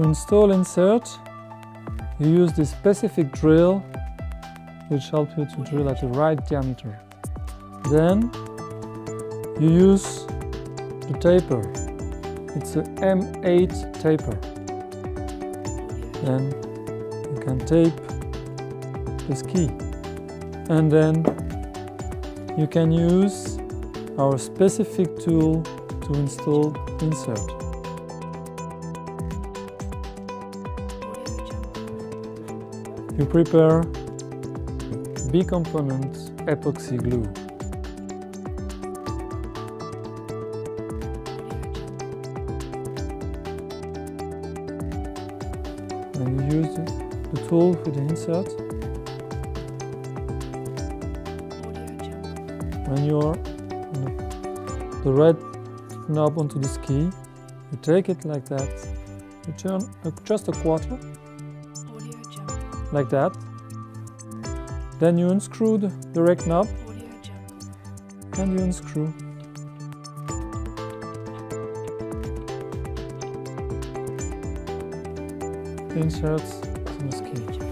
To install insert, you use this specific drill which helps you to drill at the right diameter. Then you use the taper. It's an M8 taper. Then you can tape this key. And then you can use our specific tool to install insert. You prepare B-component epoxy glue. And you use the tool for the insert. When you are the red knob onto this key, you take it like that, you turn just a quarter, like that. Then you unscrew the red knob and you unscrew. The inserts in the key.